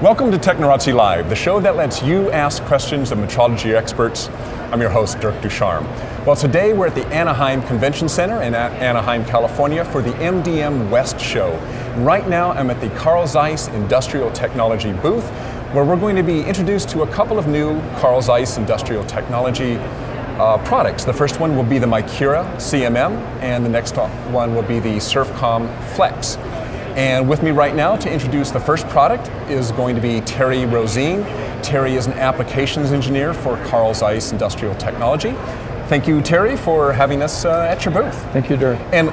Welcome to TechnorazziLive, the show that lets you ask questions of metrology experts. I'm your host, Dirk Ducharme. Well, today we're at the Anaheim Convention Center in Anaheim, California for the MDM West Show. Right now, I'm at the Carl Zeiss Industrial Technology booth, where we're going to be introduced to a couple of new Carl Zeiss Industrial Technology products. The first one will be the Micura CMM, and the next one will be the Surfcom Flex. And with me right now to introduce the first product is going to be Terry Rosine. Terry is an applications engineer for Carl Zeiss Industrial Technology. Thank you, Terry, for having us at your booth. Thank you, Dirk. And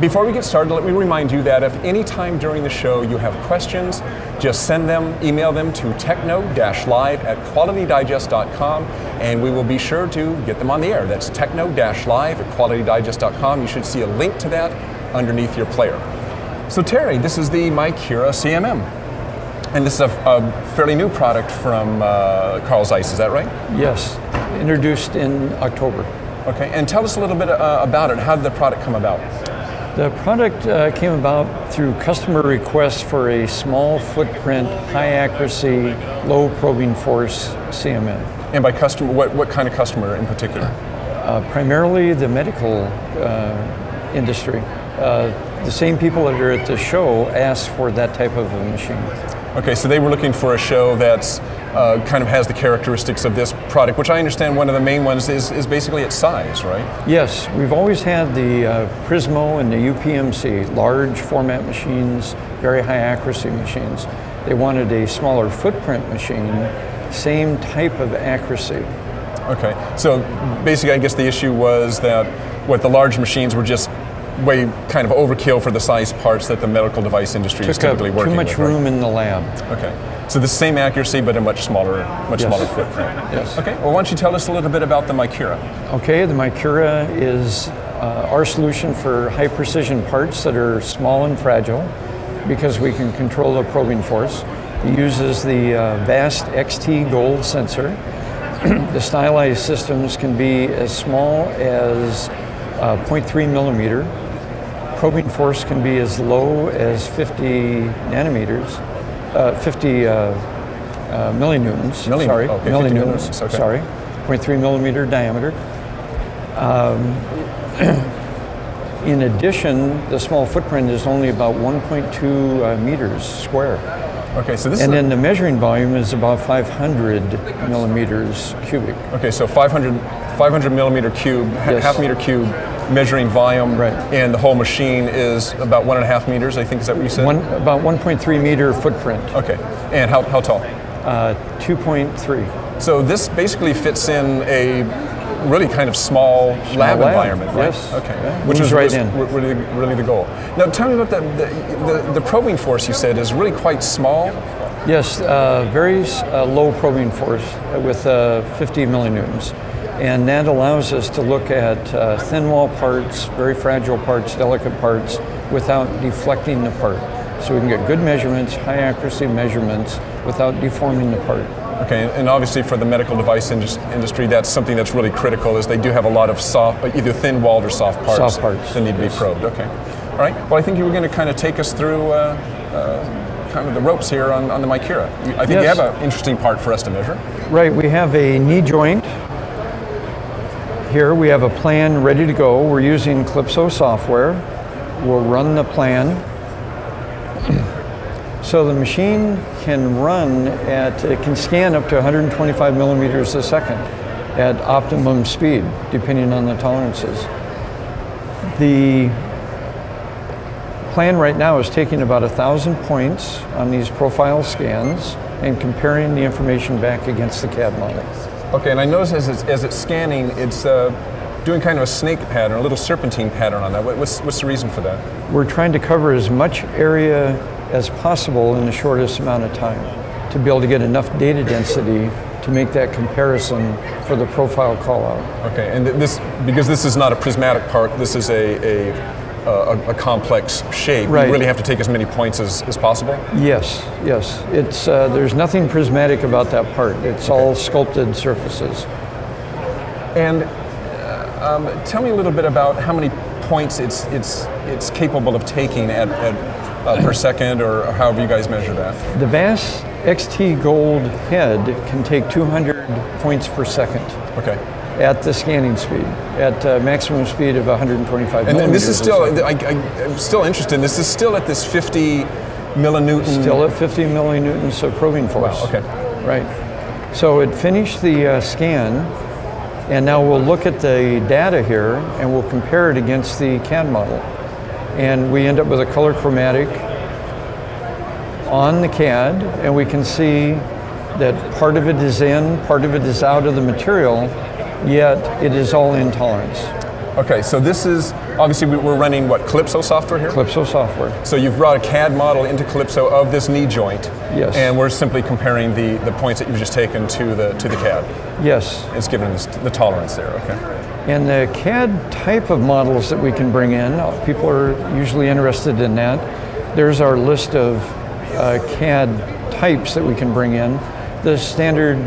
before we get started, let me remind you that if any time during the show you have questions, just send them, email them to techno-live at qualitydigest.com, and we will be sure to get them on the air. That's techno-live at qualitydigest.com. You should see a link to that underneath your player. So Terry, this is the Micura CMM, and this is a fairly new product from Carl Zeiss, is that right? Yes, introduced in October. Okay, and tell us a little bit about it. How did the product come about? The product came about through customer requests for a small footprint, high accuracy, low probing force CMM. And by customer, what kind of customer in particular? Primarily the medical industry. The same people that are at the show asked for that type of a machine. Okay, so they were looking for a show that's kind of has the characteristics of this product, which I understand one of the main ones is basically its size, right? Yes, we've always had the Prismo and the UPMC, large format machines, very high accuracy machines. They wanted a smaller footprint machine, same type of accuracy. Okay, so basically I guess the issue was that what the large machines were just way kind of overkill for the size parts that the medical device industry is typically working with. Too much room in the lab. Okay. So the same accuracy, but a much smaller footprint. Yes. Okay. Well, why don't you tell us a little bit about the Micura? Okay. The Micura is our solution for high precision parts that are small and fragile, because we can control the probing force. It uses the VAST XT Gold sensor. The stylized systems can be as small as 0.3 millimeter. Probing force can be as low as 50 millinewtons, 0.3 millimeter diameter. In addition, the small footprint is only about 1.2 meters square. Okay, so this then the measuring volume is about 500 millimeters cubic. Okay, so 500 millimeter cube, yes. Half meter cube, measuring volume, right. And the whole machine is about 1.5 meters, I think, is that what you said? About 1.3 meter footprint. Okay, and how tall? 2.3. So this basically fits in a really kind of small lab environment, right? Yes. Okay, yeah. Which is right really the goal. Now tell me about the probing force you said is really quite small. Yes, very low probing force with 50 millinewtons. And that allows us to look at thin wall parts, very fragile parts, delicate parts, without deflecting the part. So we can get good measurements, high accuracy measurements, without deforming the part. Okay, and obviously for the medical device industry, that's something that's really critical, is they do have a lot of either thin-walled or soft parts that need to be probed. Okay, all right. Well, I think you were going to kind of take us through kind of the ropes here on the Micura. I think you have an interesting part for us to measure. Right, we have a knee joint. Here we have a plan ready to go. We're using Calypso software. We'll run the plan. So the machine can scan up to 125 millimeters a second at optimum speed, depending on the tolerances. The plan right now is taking about 1,000 points on these profile scans and comparing the information back against the CAD model. Okay, and I notice as it's scanning, it's doing kind of a snake pattern, a little serpentine pattern on that. What's the reason for that? We're trying to cover as much area as possible in the shortest amount of time to be able to get enough data density to make that comparison for the profile call-out. Okay, and because this is not a prismatic part, this is a complex shape. Right. You really have to take as many points as possible? Yes. It's there's nothing prismatic about that part. It's all sculpted surfaces. And tell me a little bit about how many points it's capable of taking at per second, or however you guys measure that? The VAST XT Gold head can take 200 points per second. Okay. At the scanning speed, at maximum speed of 125 millimeters. And this is still, I'm still interested in this. This is still at this 50 millinewton? Still at 50 millinewtons of probing force. Wow, okay. Right. So it finished the scan, and now we'll look at the data here, and we'll compare it against the CAD model. And we end up with a color chromatic on the CAD, and we can see that part of it is in, part of it is out of the material, yet it is all in tolerance. Okay, so this is, obviously we're running what, Calypso software here? Calypso software. So you've brought a CAD model into Calypso of this knee joint. Yes. And we're simply comparing the points that you've just taken to the CAD. Yes. It's given us the tolerance there, okay. And the CAD type of models that we can bring in, people are usually interested in that. There's our list of CAD types that we can bring in. The standard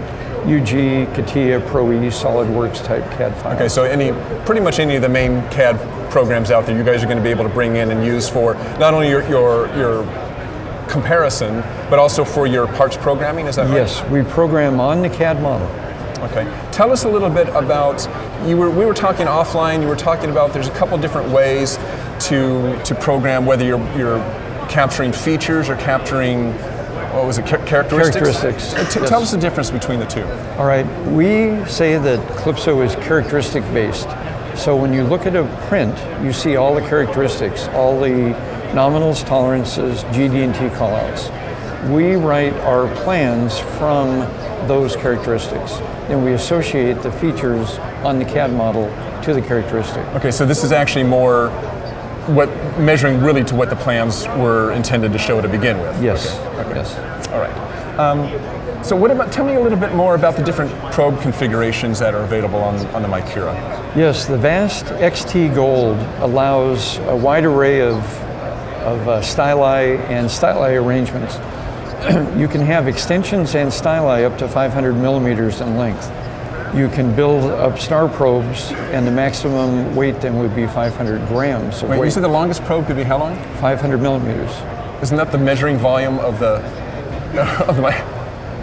UG, CATIA, Pro-E, SolidWorks type CAD files. Okay, so pretty much any of the main CAD programs out there, you guys are going to be able to bring in and use for not only your comparison, but also for your parts programming, is that right? Yes, we program on the CAD model. Okay, tell us a little bit about, we were talking offline, you were talking about there's a couple different ways to program, whether you're capturing features or capturing, what was it, characteristics? Characteristics. Yes. Tell us the difference between the two. All right, we say that Calypso is characteristic based. So when you look at a print, you see all the characteristics, all the nominals, tolerances, GD&T callouts. We write our plans from those characteristics, and we associate the features on the CAD model to the characteristic. Okay, so this is actually more measuring really to what the plans were intended to show to begin with. Yes. Okay. Okay. Yes. All right. So what about, tell me a little bit more about the different probe configurations that are available on the Micura. Yes, the VAST XT Gold allows a wide array of styli and styli arrangements. You can have extensions and styli up to 500 millimeters in length. You can build up star probes, and the maximum weight then would be 500 grams. Wait, you said the longest probe could be how long? 500 millimeters. Isn't that the measuring volume of the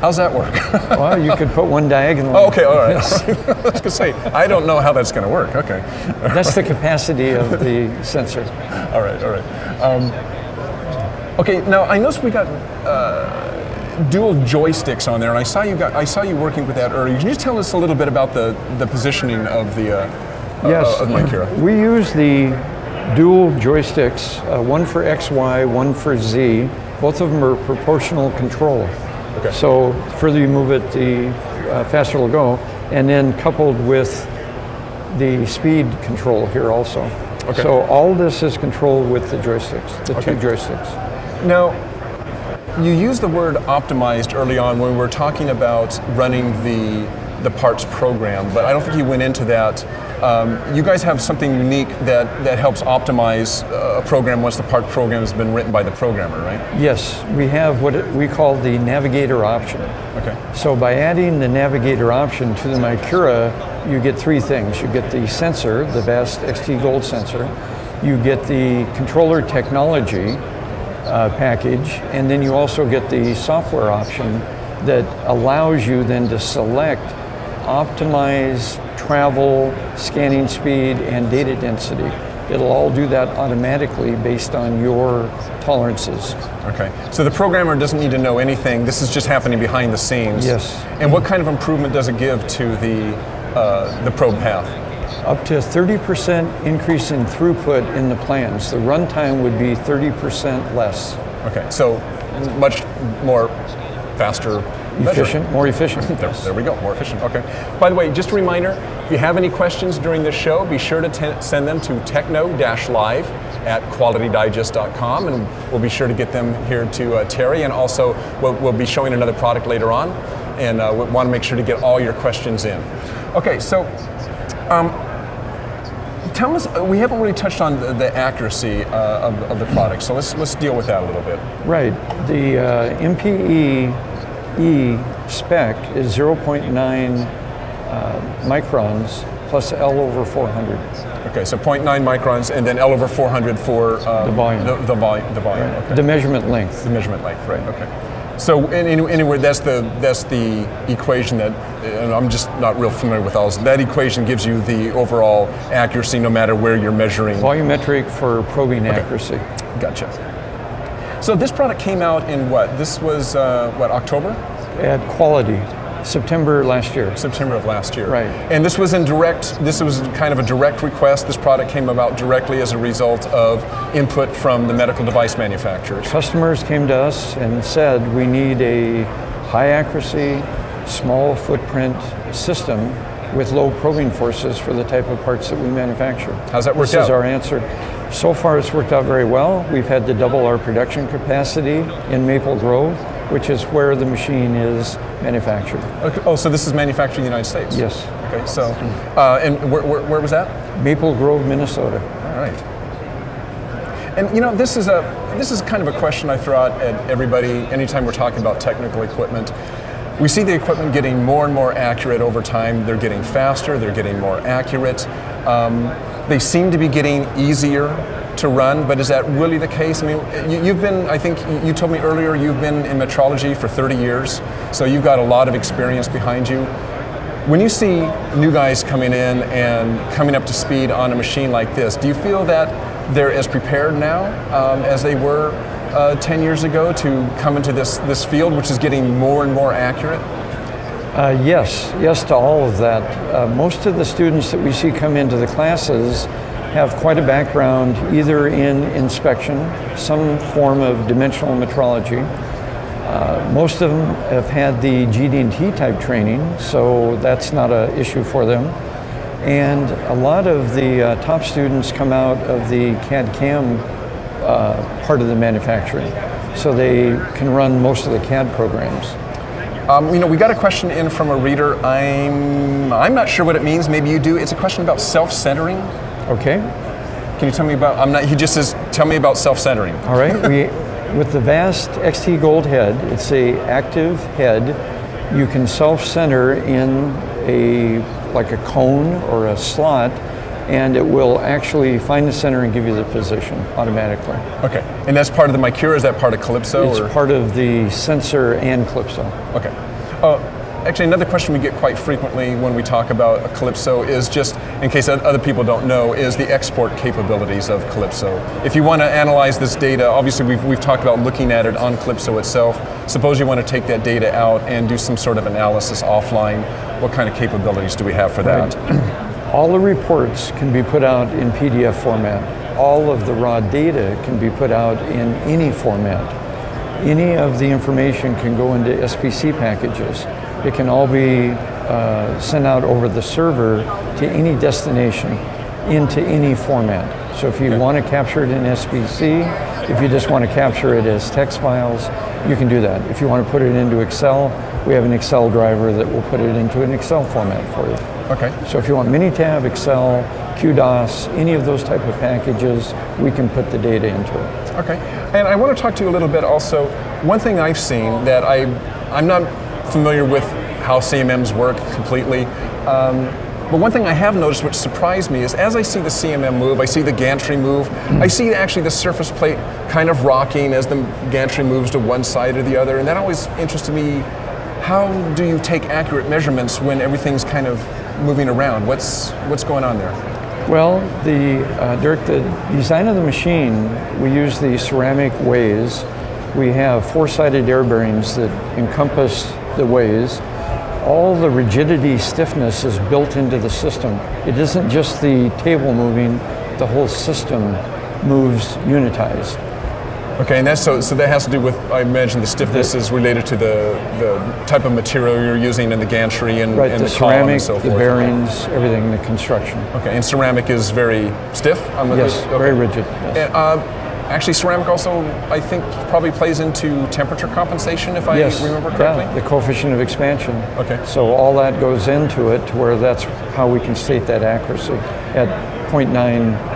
how's that work? Well, you could put one diagonal. Oh, okay, all right. Yes. All right. I was going to say, I don't know how that's going to work. Okay. All that's right. The capacity of the sensor. All right, all right. Okay, now I noticed we got dual joysticks on there, and I saw you working with that earlier. Can you just tell us a little bit about the positioning of the of Micura? We use the dual joysticks, one for XY, one for Z. Both of them are proportional control. Okay. So the further you move it, the faster it'll go, and then coupled with the speed control here also. Okay. So all this is controlled with the joysticks, the two joysticks. Now, you used the word optimized early on when we were talking about running the parts program, but I don't think you went into that. You guys have something unique that helps optimize a program once the part program has been written by the programmer, right? Yes, we have what we call the navigator option. Okay. So by adding the navigator option to the Micura, you get three things. You get the sensor, the VAST XT Gold sensor, you get the controller technology package, and then you also get the software option that allows you then to select, optimize, travel, scanning speed, and data density. It'll all do that automatically based on your tolerances. Okay, so the programmer doesn't need to know anything. This is just happening behind the scenes. Yes. And what kind of improvement does it give to the probe path? Up to 30% increase in throughput in the plans. The runtime would be 30% less. Okay, so much more faster. Efficient, more efficient. There we go, more efficient, okay. By the way, just a reminder, if you have any questions during this show, be sure to send them to techno-live@qualitydigest.com, and we'll be sure to get them here to Terry, and also we'll be showing another product later on, and we want to make sure to get all your questions in. Okay, so tell us, we haven't really touched on the accuracy of the product, so let's deal with that a little bit. Right, the MPE E spec is 0.9 microns plus L over 400. Okay, so 0.9 microns and then L over 400 for the volume. The volume. Okay. The measurement length. The measurement length, right? Okay. So anyway, that's the equation that I'm just not real familiar with. All that equation gives you the overall accuracy, no matter where you're measuring. Volumetric for probing accuracy. Gotcha. So this product came out in what? This was what, October? At Quality. September last year. September of last year. Right. And this was in direct, this was kind of a direct request. This product came about directly as a result of input from the medical device manufacturers. Customers came to us and said, we need a high accuracy, small footprint system with low probing forces for the type of parts that we manufacture. How's that worked out? This is our answer. So far it's worked out very well. We've had to double our production capacity in Maple Grove, which is where the machine is manufactured. Okay. Oh, so this is manufactured in the United States? Yes. Okay, so, and where was that? Maple Grove, Minnesota. All right. And you know, this is kind of a question I throw out at everybody anytime we're talking about technical equipment. We see the equipment getting more and more accurate over time. They're getting faster, they're getting more accurate. They seem to be getting easier to run, but is that really the case? I mean, you've been, I think you told me earlier, you've been in metrology for 30 years, so you've got a lot of experience behind you. When you see new guys coming in and coming up to speed on a machine like this, do you feel that they're as prepared now as they were 10 years ago to come into this field, which is getting more and more accurate? Yes to all of that. Most of the students that we see come into the classes have quite a background either in inspection, some form of dimensional metrology. Most of them have had the GD&T type training, so that's not an issue for them. And a lot of the top students come out of the CAD-CAM part of the manufacturing, so they can run most of the CAD programs. You know, we got a question in from a reader. I'm not sure what it means. Maybe you do. It's a question about self-centering. Okay. Can you tell me about? I'm not. He just says, tell me about self-centering. All right. With the VAST XT Gold head, it's a active head. You can self-center in like a cone or a slot, and it will actually find the center and give you the position automatically. Okay. And that's part of the Micura, is that part of Calypso? It's part of the sensor and Calypso. Okay. Actually, another question we get quite frequently when we talk about Calypso is, just in case other people don't know, is the export capabilities of Calypso. If you want to analyze this data, obviously we've talked about looking at it on Calypso itself. Suppose you want to take that data out and do some sort of analysis offline. What kind of capabilities do we have for that? Right. All the reports can be put out in PDF format. All of the raw data can be put out in any format. Any of the information can go into SPC packages. It can all be sent out over the server to any destination, into any format. So if you want to capture it in SPC, if you just want to capture it as text files, you can do that. If you want to put it into Excel, we have an Excel driver that will put it into an Excel format for you. Okay. So if you want Minitab, Excel, QDOS, any of those type of packages, we can put the data into it. Okay. And I want to talk to you a little bit also. One thing I've seen that I'm not familiar with how CMMs work completely, but one thing I have noticed which surprised me is, as I see the CMM move, I see the gantry move, I see actually the surface plate kind of rocking as the gantry moves to one side or the other, and that always interested me. How do you take accurate measurements when everything's kind of moving around? What's going on there? Well, Dirk, the design of the machine, we use the ceramic ways. We have four-sided air bearings that encompass the ways. All the rigidity, stiffness is built into the system. It isn't just the table moving, the whole system moves unitized. Okay, and that's so that has to do with, I imagine the stiffness is related to the type of material you're using in the gantry and, right, and the ceramic, and so forth. The bearings, everything, the construction. Okay, and ceramic is very stiff? Yes, okay. Very rigid. Yes. And, actually, ceramic also, I think, probably plays into temperature compensation, if I remember correctly? Yeah, the coefficient of expansion. Okay. So all that goes into it to where that's how we can state that accuracy at 0.9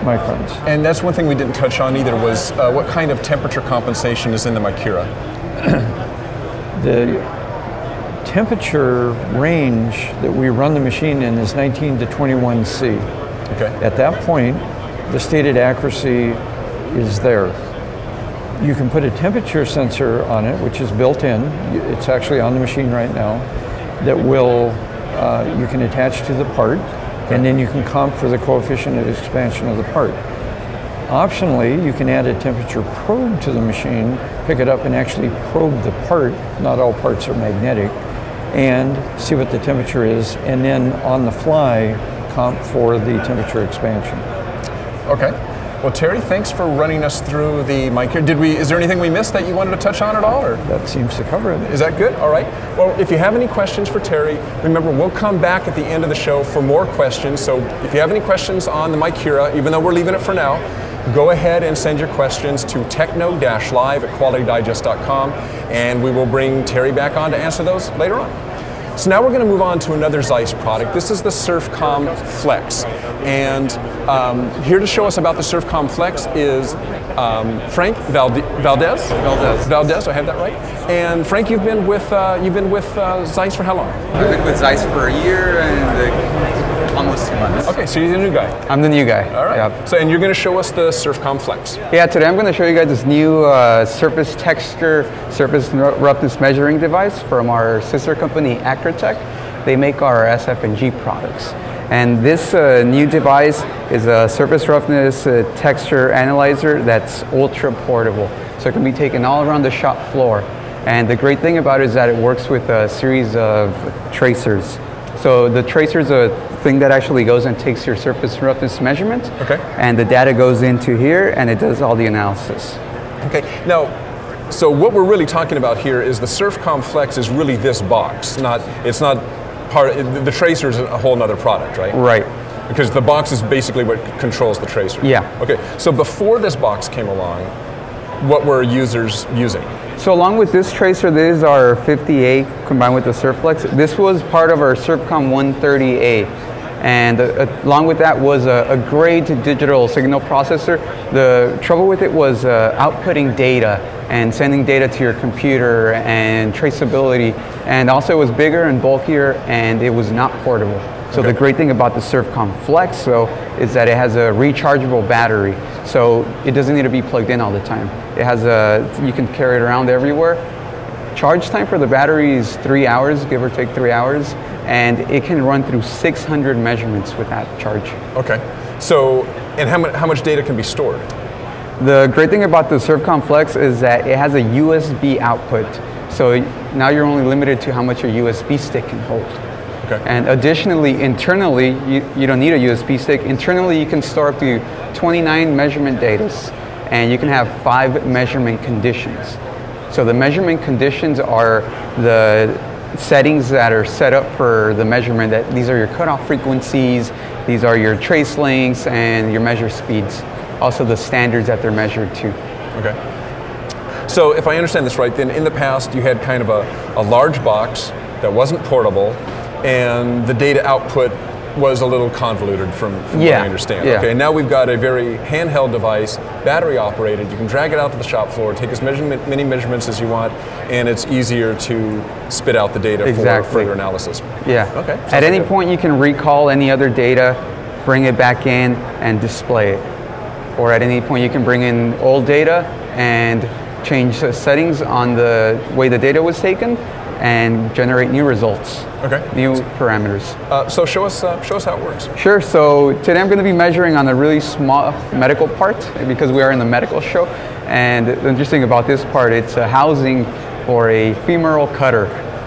microns. And that's one thing we didn't touch on either was what kind of temperature compensation is in the Micura? The temperature range that we run the machine in is 19 to 21 C. Okay. At that point, the stated accuracy is there. You can put a temperature sensor on it, which is built in. It's actually on the machine right now. That will, you can attach to the part, and then you can comp for the coefficient of expansion of the part. Optionally, you can add a temperature probe to the machine, pick it up and actually probe the part, not all parts are magnetic, and see what the temperature is, and then on the fly, comp for the temperature expansion. Okay. Well, Terry, thanks for running us through the mic here. Is there anything we missed that you wanted to touch on at all? Or? That seems to cover it. Is that good? All right. Well, if you have any questions for Terry, remember we'll come back at the end of the show for more questions. So if you have any questions on the Micura, even though we're leaving it for now, go ahead and send your questions to techno-live at qualitydigest.com, and we will bring Terry back on to answer those later on. So now we're going to move on to another Zeiss product. This is the Surfcom Flex, and here to show us about the Surfcom Flex is Frank Valdez. Valdez, I have that right. And Frank, you've been with Zeiss for how long? I've been with Zeiss for a year and almost 2 months. Okay, so you're the new guy. I'm the new guy. All right. Yep. So, and you're going to show us the Surfcom Flex. Yeah, today I'm going to show you guys this new surface roughness measuring device from our sister company, Accretech. They make our SF&G products. And this new device is a surface roughness texture analyzer that's ultra portable. So it can be taken all around the shop floor. And the great thing about it is that it works with a series of tracers. So the tracer is a thing that actually goes and takes your surface roughness measurement. Okay. And the data goes into here and it does all the analysis. Okay. Now, so what we're really talking about here is the Surfcom Flex is really this box. It's not part of, the tracer is a whole other product, right? Right. Because the box is basically what controls the tracer. Yeah. Okay. So before this box came along, what were users using? So along with this tracer, this is our 50A combined with the Surflex. This was part of our Surfcom 130A. And along with that was a great digital signal processor. The trouble with it was outputting data and sending data to your computer and traceability. And also it was bigger and bulkier and it was not portable. So okay. The great thing about the Surfcom Flex though is that it has a rechargeable battery. So it doesn't need to be plugged in all the time. It has you can carry it around everywhere. Charge time for the battery is 3 hours, give or take 3 hours, and it can run through 600 measurements with that charge. Okay. So, and how much data can be stored? The great thing about the Surfcom Flex is that it has a USB output. So now you're only limited to how much your USB stick can hold. Okay. And additionally, internally, you don't need a USB stick. Internally, you can store up to 29 measurement datas, and you can have 5 measurement conditions. So the measurement conditions are the settings that are set up for the measurement. That these are your cutoff frequencies, these are your trace lengths, and your measure speeds. Also the standards that they're measured to. Okay. So if I understand this right, then in the past you had kind of a large box that wasn't portable, and the data output was a little convoluted from what I understand. Yeah. Okay, now we've got a very handheld device, battery operated. You can drag it out to the shop floor, take as many measurements as you want, and it's easier to spit out the data for further analysis. Yeah. Okay. Sounds At any good. Point, you can recall any other data, bring it back in, and display it. Or at any point, you can bring in old data and change the settings on the way the data was taken, and generate new results. Okay. New parameters. So show us how it works. Sure. So today I'm going to be measuring on a really small medical part because we are in the medical show. And the interesting about this part, it's a housing for a femoral cutter.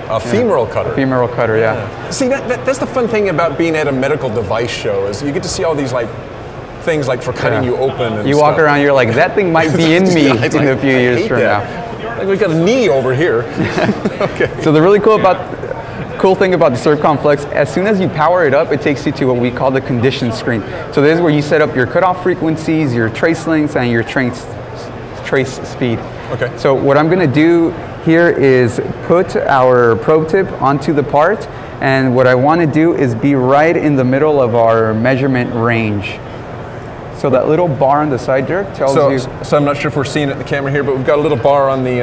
A femoral cutter. A femoral cutter. Yeah. See, that's the fun thing about being at a medical device show is you get to see all these things for cutting you open. And you walk around, you're like, that thing might be in me in a few years from now. Like we've got a knee over here. Okay. So the really cool thing about the Surfcom Flex, as soon as you power it up, it takes you to what we call the condition screen. So this is where you set up your cutoff frequencies, your trace lengths, and your trace speed. Okay. So what I'm going to do here is put our probe tip onto the part, and what I want to do is be right in the middle of our measurement range. So that little bar on the side, Dirk, tells you. So I'm not sure if we're seeing it in the camera here, but we've got a little bar on the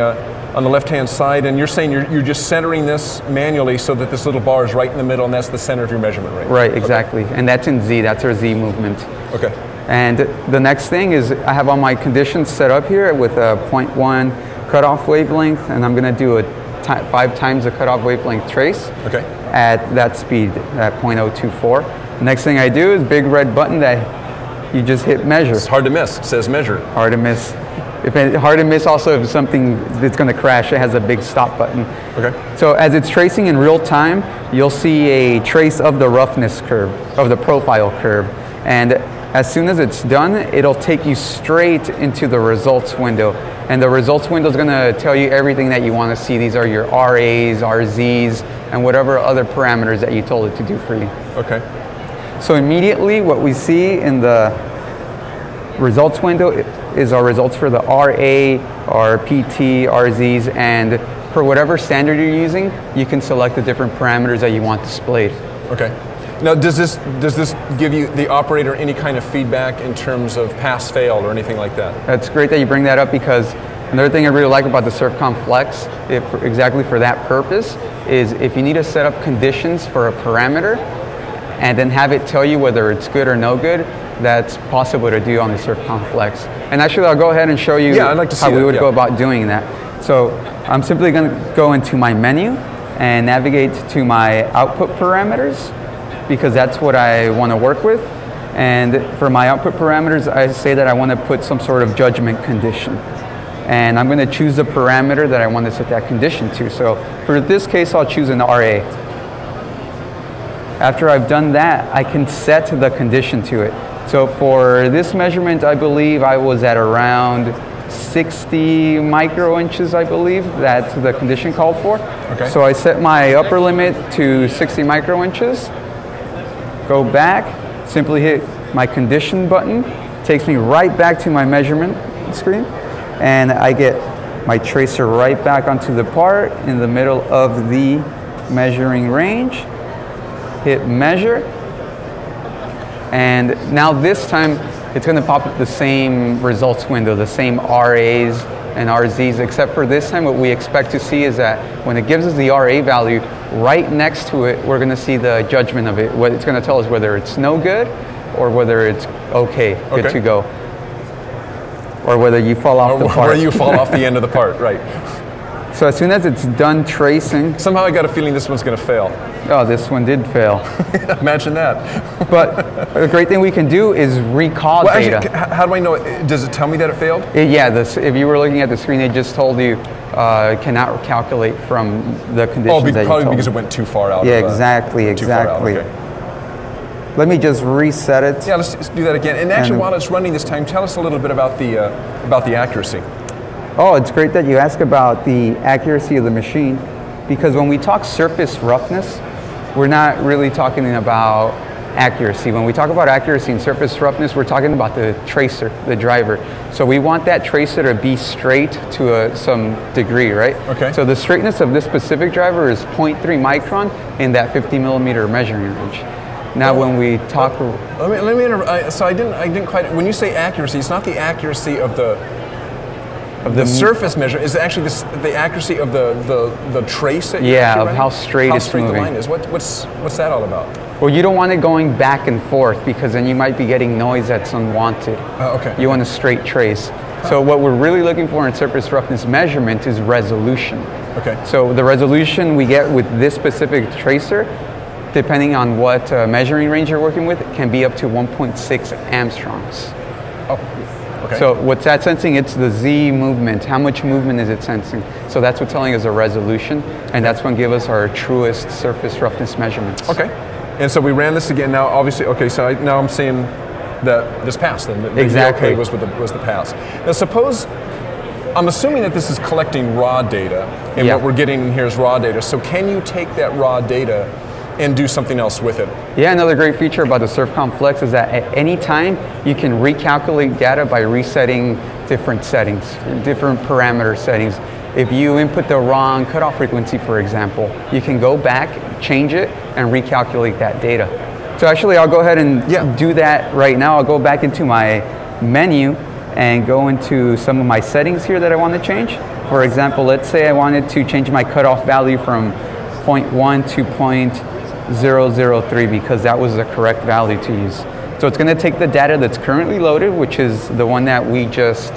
on the left-hand side, and you're saying you're just centering this manually so that this little bar is right in the middle, and that's the center of your measurement range. Right, exactly. Okay. And that's in Z, that's our Z movement. Okay. And the next thing is I have all my conditions set up here with a 0.1 cutoff wavelength, and I'm going to do a 5 times the cutoff wavelength trace at that speed, at 0.024. Next thing I do is big red button that you just hit measure. It's hard to miss. It says measure. Hard to miss. If it, hard to miss also if something that's going to crash, it has a big stop button. Okay. So as it's tracing in real time, you'll see a trace of the roughness curve, of the profile curve. And as soon as it's done, it'll take you straight into the results window. And the results window is going to tell you everything that you want to see. These are your RAs, RZs, and whatever other parameters that you told it to do for you. Okay. So immediately what we see in the results window is our results for the RA, our PT, RZs, and for whatever standard you're using, you can select the different parameters that you want displayed. Okay. Now, does this give you, the operator, any kind of feedback in terms of pass, fail, or anything like that? That's great that you bring that up, because another thing I really like about the Surfcom Flex, exactly for that purpose, is if you need to set up conditions for a parameter and then have it tell you whether it's good or no good, that's possible to do on the Surfcom Flex. And actually, I'll go ahead and show you how we would go about doing that. So I'm simply going to go into my menu and navigate to my output parameters, because that's what I want to work with. And for my output parameters, I say that I want to put some sort of judgment condition. And I'm going to choose the parameter that I want to set that condition to. So for this case, I'll choose an RA. After I've done that, I can set the condition to it. So for this measurement, I believe I was at around 60 micro inches, I believe, that the condition called for. Okay. So I set my upper limit to 60 micro inches. Go back, simply hit my condition button, takes me right back to my measurement screen, and I get my tracer right back onto the part in the middle of the measuring range. Hit measure, and now this time it's going to pop up the same results window, the same RAs and RZs, except for this time what we expect to see is that when it gives us the RA value, right next to it, we're going to see the judgment of it. What it's going to tell us whether it's no good or whether it's okay, good to go, or whether you fall off the part. Or you fall off the end of the part, right. So as soon as it's done tracing... Somehow I got a feeling this one's going to fail. Oh, this one did fail. Imagine that. But the great thing we can do is recall data. Actually, how do I know? Does it tell me that it failed? If you were looking at the screen, it just told you cannot calculate from the conditions that you told. Probably because it went too far out. Yeah, exactly. Let me just reset it. Yeah, let's do that again. And actually, while it's running this time, tell us a little bit about the accuracy. Oh, it's great that you ask about the accuracy of the machine, because when we talk surface roughness, we're not really talking about accuracy. When we talk about accuracy and surface roughness, we're talking about the tracer, the driver. So we want that tracer to be straight to some degree, right? Okay. So the straightness of this specific driver is 0.3 micron in that 50 millimeter measuring range. Now, when we talk, I didn't quite. When you say accuracy, it's not the accuracy of the surface measure, is actually the accuracy of the trace that you're actually running? How straight the line is. What's that all about? Well, you don't want it going back and forth, because then you might be getting noise that's unwanted. You want a straight trace. So what we're really looking for in surface roughness measurement is resolution. Okay. So the resolution we get with this specific tracer, depending on what measuring range you're working with, can be up to 1.6 angstroms. Okay. So what's that sensing? It's the Z movement. How much movement is it sensing? So that's what's telling us a resolution, and that's going to give us our truest surface roughness measurements. Okay. And so we ran this again. Now, obviously, now I'm seeing that this pass then. Exactly. The okay was the pass. Now, suppose, I'm assuming that this is collecting raw data, and what we're getting here is raw data. So can you take that raw data and do something else with it? Yeah, another great feature about the Surfcom Flex is that at any time you can recalculate data by resetting different settings, different parameter settings. If you input the wrong cutoff frequency, for example, you can go back, change it, and recalculate that data. So actually, I'll go ahead and do that right now. I'll go back into my menu and go into some of my settings here that I want to change. For example, let's say I wanted to change my cutoff value from 0.1 to 0.003 because that was the correct value to use. So it's going to take the data that's currently loaded, which is the one that we just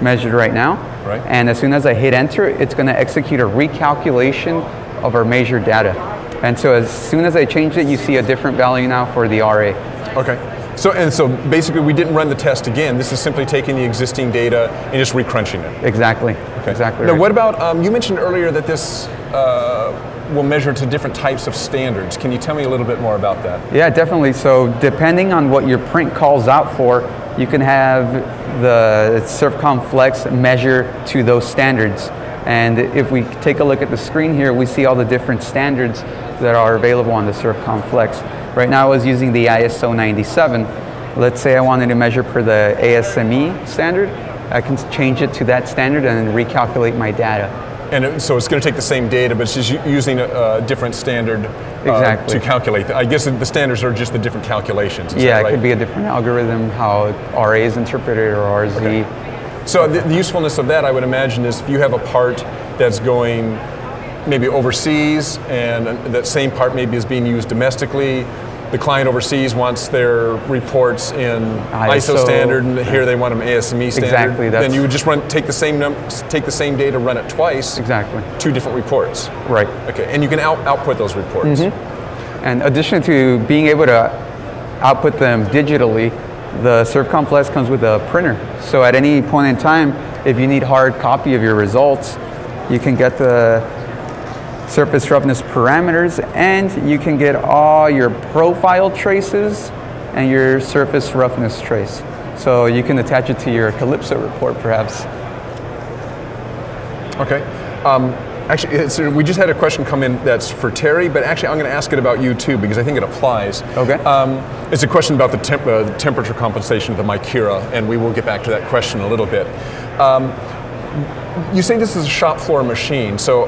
measured right now, right. And as soon as I hit enter, it's going to execute a recalculation of our measured data. And so as soon as I change it, you see a different value now for the RA. Okay. So basically we didn't run the test again. This is simply taking the existing data and just recrunching it. Exactly. Okay. Exactly. Now right. What about, you mentioned earlier that this will measure to different types of standards. Can you tell me a little bit more about that? Yeah, definitely. So depending on what your print calls out for, you can have the Surfcom Flex measure to those standards. And if we take a look at the screen here, we see all the different standards that are available on the Surfcom Flex. Right now I was using the ISO 97. Let's say I wanted to measure per the ASME standard. I can change it to that standard and then recalculate my data. And so it's going to take the same data, but it's just using a different standard exactly. to calculate. I guess the standards are just the different calculations. Is yeah, that right? It could be a different algorithm, how RA is interpreted or RZ. Okay. So the usefulness of that, I would imagine, is if you have a part that's going maybe overseas, and that same part maybe is being used domestically. The client overseas wants their reports in ISO standard, and here they want them ASME standard. Exactly. Then you would just take the same data, run it twice. Exactly. Two different reports. Right. Okay. And you can output those reports. Mm-hmm. And in addition to being able to output them digitally, the Surfcom Flex comes with a printer. So at any point in time, if you need hard copy of your results, you can get the surface roughness parameters, and you can get all your profile traces and your surface roughness trace. So you can attach it to your Calypso report, perhaps. Okay. Actually, we just had a question come in that's for Terry, but actually I'm going to ask it about you too, because I think it applies. Okay. It's a question about the temperature compensation of the Micura, and we will get back to that question in a little bit. You say this is a shop floor machine, so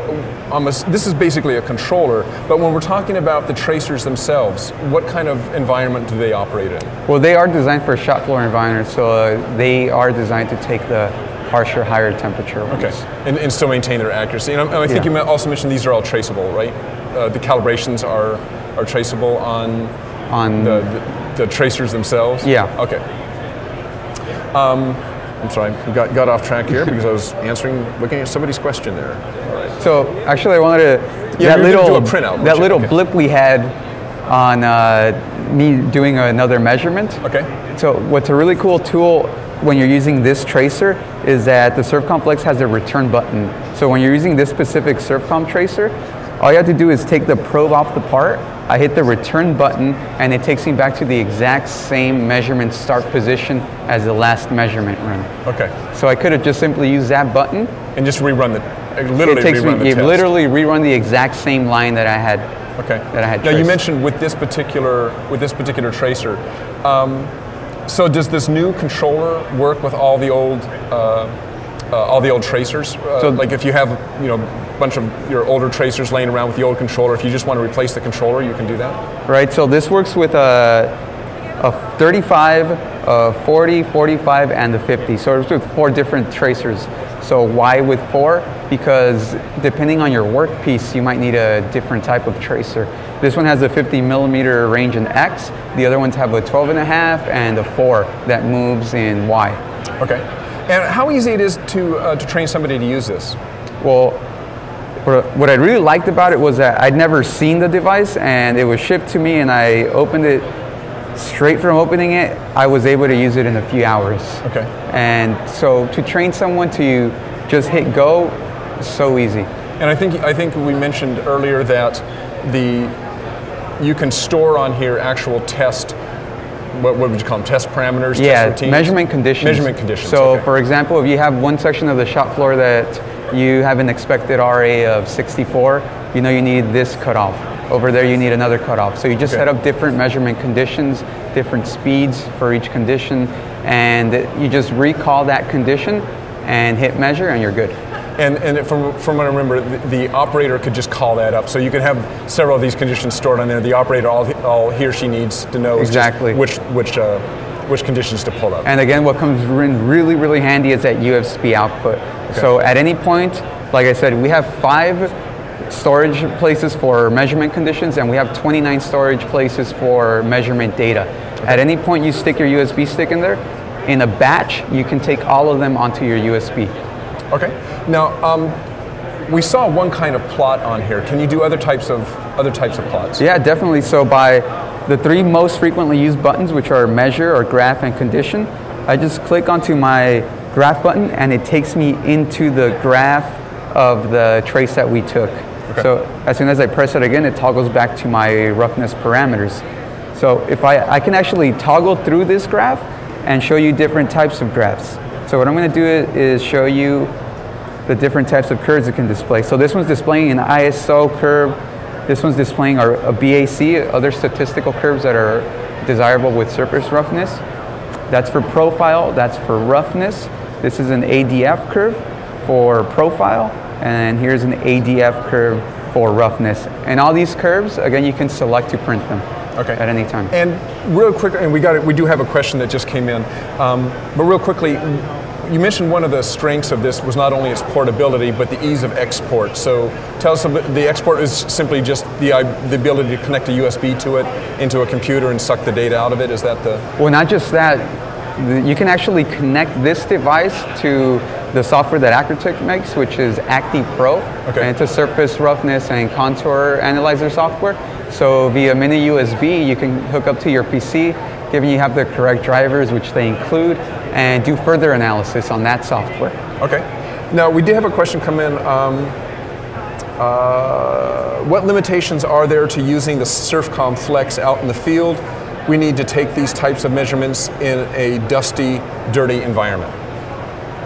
this is basically a controller, but when we're talking about the tracers themselves, what kind of environment do they operate in? Well, they are designed for a shop floor environment, so they are designed to take the harsher, higher temperature ones. Okay, and still maintain their accuracy. And I think yeah. You also mentioned these are all traceable, right? The calibrations are traceable on the tracers themselves? Yeah. Okay. I'm sorry, I got off track here because I was looking at somebody's question there. All right. So actually I wanted to, yeah, that little blip we had on me doing another measurement. Okay. So what's a really cool tool when you're using this tracer is that the Surfcom Flex has a return button. So when you're using this specific Surfcom tracer, all you have to do is take the probe off the part, I hit the return button, and it takes me back to the exact same measurement start position as the last measurement run. Okay. So I could have just simply used that button. And just rerun literally rerun the exact same line that I had. Okay. Now you mentioned with this particular tracer, so does this new controller work with all the old tracers? So like if you have a bunch of your older tracers laying around with the old controller, if you just want to replace the controller, you can do that? Right, so this works with a 35, a 40, 45, and the 50. So it's with four different tracers. So why with four? Because depending on your workpiece, you might need a different type of tracer. This one has a 50 millimeter range in X. The other ones have a 12.5 and a 4 that moves in Y. Okay. And how easy it is to train somebody to use this? Well, what I really liked about it was that I'd never seen the device, and it was shipped to me, and I opened it. Straight from opening it, I was able to use it in a few hours. Okay. And so to train someone to just hit go, so easy. And I think we mentioned earlier that you can store on here actual test. What would you call them? Test parameters? Yeah, test routines? Measurement conditions. Measurement conditions. So, okay. For example, if you have one section of the shop floor that you have an expected RA of 64, you know you need this cutoff. Over there, you need another cutoff. So you just set up different measurement conditions, different speeds for each condition, and you just recall that condition and hit measure, and you're good. And from what I remember, the operator could just call that up. So you could have several of these conditions stored on there. The operator, all he or she needs to know is exactly which which conditions to pull up. And again, what comes in really, really handy is that USB output. Okay. So at any point, like I said, we have 5 storage places for measurement conditions, and we have 29 storage places for measurement data. Okay. At any point, you stick your USB stick in there. In a batch, you can take all of them onto your USB. Okay. Now, we saw one kind of plot on here. Can you do other types of plots? Yeah, definitely. So by the 3 most frequently used buttons, which are measure, or graph, and condition, I just click onto my graph button, and it takes me into the graph of the trace that we took. Okay. So as soon as I press it again, it toggles back to my roughness parameters. So if I can actually toggle through this graph and show you different types of graphs. So what I'm going to do is show you the different types of curves it can display. So this one's displaying an ISO curve. This one's displaying a BAC, other statistical curves that are desirable with surface roughness. That's for profile, that's for roughness. This is an ADF curve for profile, and here's an ADF curve for roughness. And all these curves, again, you can select to print them. Okay. At any time. And real quick, and we do have a question that just came in, but real quickly, you mentioned one of the strengths of this was not only its portability, but the ease of export. So tell us, the export is simply just the ability to connect a USB to it, into a computer, and suck the data out of it? Is that the... Well, not just that. You can actually connect this device to the software that Accretech makes, which is Acti Pro. Okay. And it's a surface roughness and contour analyzer software. So via mini USB, you can hook up to your PC, given you have the correct drivers, which they include, and do further analysis on that software. Okay. Now, we did have a question come in. What limitations are there to using the Surfcom Flex out in the field? We need to take these types of measurements in a dusty, dirty environment.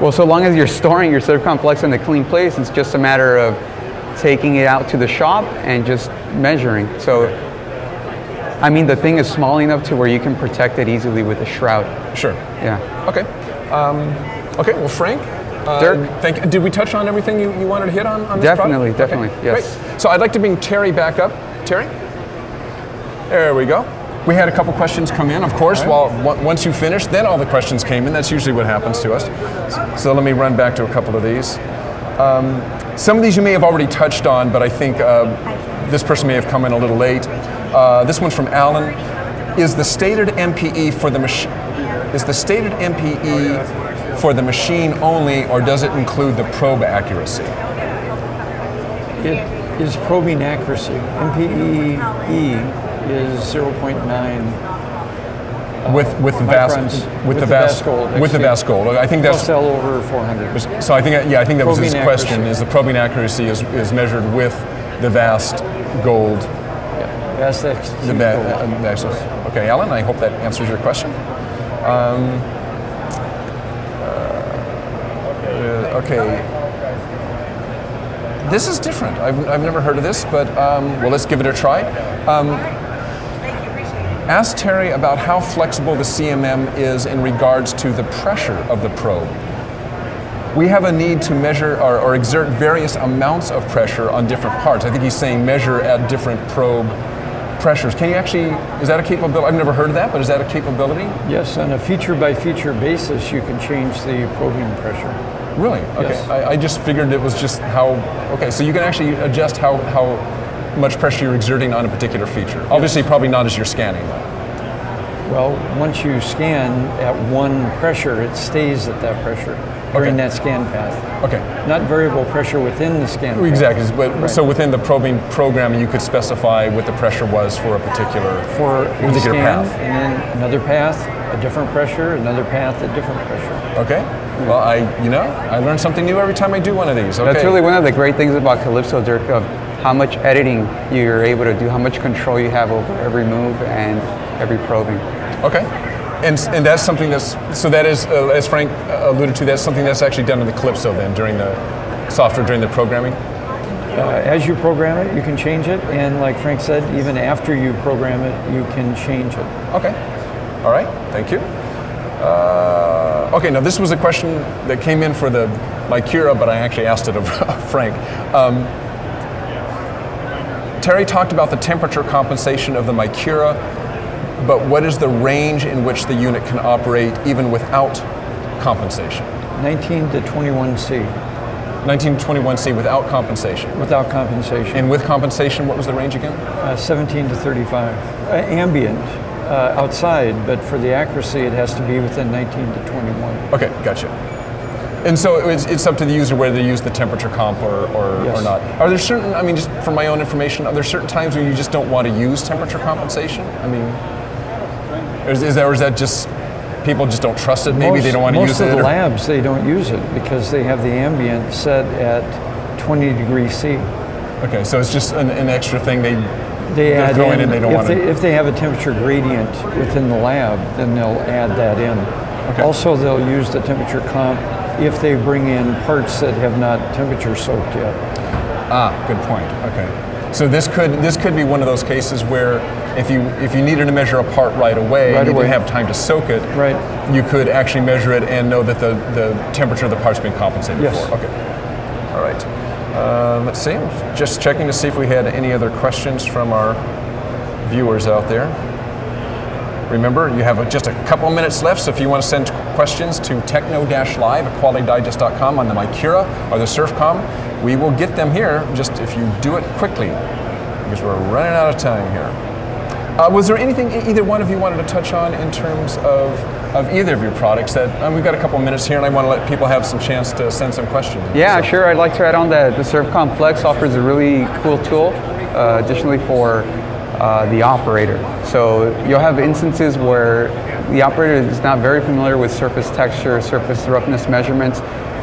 Well, so long as you're storing your Surfcom Flex in a clean place, it's just a matter of taking it out to the shop and just measuring. So, I mean, the thing is small enough to where you can protect it easily with a shroud. Sure. Yeah. Okay. Okay. Well, Frank, Dirk, thank you. Did we touch on everything you wanted to hit on this product? Definitely. Okay. Yes. Great. So I'd like to bring Terry back up. Terry. There we go. We had a couple questions come in, of course. Right. Well, once you finish, then all the questions came in. That's usually what happens to us. So let me run back to a couple of these. Some of these you may have already touched on, but I think this person may have come in a little late. This one's from Alan. Is the stated MPE for the machine? Is the stated MPE for the machine only, or does it include the probe accuracy? It is probing accuracy. MPE is 0.9. With the VAST Gold. With the VAST Gold. I think that's L over 400. So I think, yeah, I think that was his question: is the probing accuracy is measured with the VAST Gold? Yeah. VAST XT Gold. Okay, Alan. I hope that answers your question. Okay. This is different. I've never heard of this, but well, let's give it a try. Ask Terry about how flexible the CMM is in regards to the pressure of the probe. We have a need to measure or exert various amounts of pressure on different parts. I think he's saying measure at different probe pressures. Can you actually, is that a capability? I've never heard of that, but is that a capability? Yes, on a feature-by-feature basis, you can change the probing pressure. Really? Okay. Yes. I just figured it was just how, okay, so you can actually adjust how much pressure you're exerting on a particular feature. Obviously, yes. Probably not as you're scanning. Well, once you scan at one pressure, it stays at that pressure during that scan path. Okay. Not variable pressure within the scan path. Exactly. But, right. So within the probing program, you could specify what the pressure was for a particular path. And then another path, a different pressure, another path, a different pressure. Okay. Well, I learn something new every time I do one of these. Okay. That's really one of the great things about Calypso, Dirk, of how much editing you're able to do, how much control you have over every move and every probing. Okay. And that's something that's, so that is, as Frank alluded to, that's something that's actually done in the Calypso then, during the software, during the programming? As you program it, you can change it. And like Frank said, even after you program it, you can change it. Okay. All right. Thank you. Okay, now this was a question that came in for the Micura, but I actually asked it of Frank. Terry talked about the temperature compensation of the Micura. but what is the range in which the unit can operate even without compensation? 19 to 21C. 19 to 21C without compensation? Without compensation. And with compensation, what was the range again? 17 to 35. Ambient, outside, but for the accuracy, it has to be within 19 to 21. Okay, gotcha. And so it's up to the user whether they use the temperature comp or not. Are there certain, I mean, just from my own information, are there certain times where you just don't want to use temperature compensation? I mean, is that just people just don't trust it? Maybe they don't want to use it? Most of the labs, they don't use it because they have the ambient set at 20 degrees C. Okay, so it's just an extra thing they're throwing in they don't want to. If they have a temperature gradient within the lab, then they'll add that in. Okay. Also, they'll use the temperature comp if they bring in parts that have not temperature soaked yet. Ah, good point, okay. So this could be one of those cases where if you needed to measure a part right away. Didn't have time to soak it, right. You could actually measure it and know that the temperature of the part's been compensated for. Okay, all right. Let's see, just checking to see if we had any other questions from our viewers out there. Remember, you have just a couple minutes left, so if you want to send questions to techno-live at qualitydigest.com on the Micura or the Surfcom, we will get them here, just if you do it quickly, because we're running out of time here. Was there anything either one of you wanted to touch on in terms of either of your products? We've got a couple minutes here, and I want to let people have some chance to send some questions. Yeah, sure. I'd like to add on that the Surfcom Flex offers a really cool tool, additionally for the operator. So you'll have instances where the operator is not very familiar with surface texture, surface roughness measurements,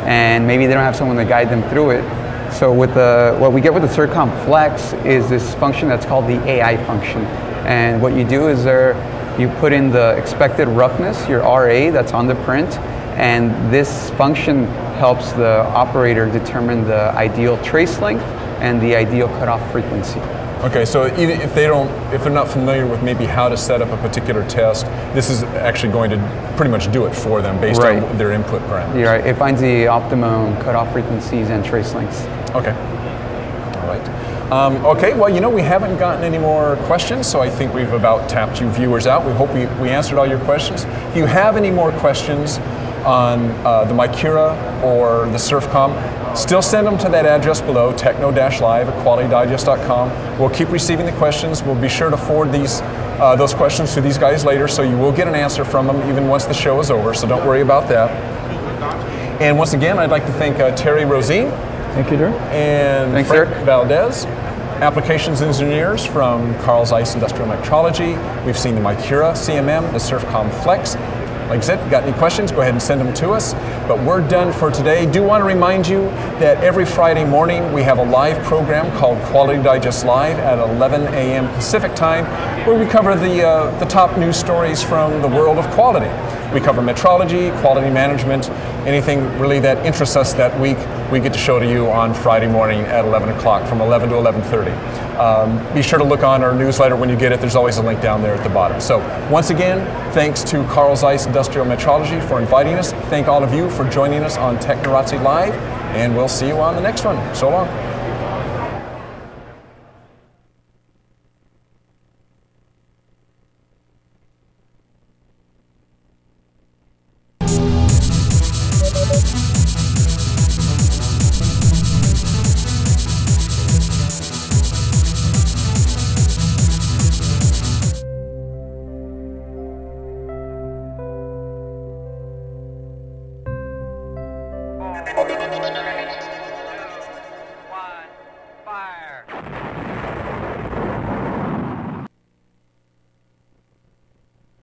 and maybe they don't have someone to guide them through it. So with what we get with the Surfcom Flex is this function that's called the AI function. And what you do is you put in the expected roughness, your RA that's on the print, and this function helps the operator determine the ideal trace length and the ideal cutoff frequency. Okay, so even if they're not familiar with maybe how to set up a particular test, this is actually going to pretty much do it for them based on their input parameters. You're right. It finds the optimum cutoff frequencies and trace lengths. Okay. All right. Okay, well, we haven't gotten any more questions, so I think we've about tapped you viewers out. We hope we answered all your questions. If you have any more questions on the Micura or the Surfcom, still send them to that address below, techno-live at qualitydigest.com. We'll keep receiving the questions. We'll be sure to forward those questions to these guys later, so you will get an answer from them even once the show is over, so don't worry about that. And once again, I'd like to thank Terry Rosine. Thank you, Dirk. And thanks, Frank Valdez, applications engineers from Carl Zeiss Industrial Metrology. We've seen the Micura CMM, the Surfcom Flex. Like I said, got any questions, go ahead and send them to us. But we're done for today. Do want to remind you that every Friday morning we have a live program called Quality Digest Live at 11 a.m. Pacific time, where we cover the top news stories from the world of quality. We cover metrology, quality management, anything really that interests us that week, we get to show to you on Friday morning at 11 o'clock from 11 to 11:30. Be sure to look on our newsletter when you get it. There's always a link down there at the bottom. So once again, thanks to Carl Zeiss Industrial Metrology for inviting us. Thank all of you for joining us on TechnorazziLive, and we'll see you on the next one. So long.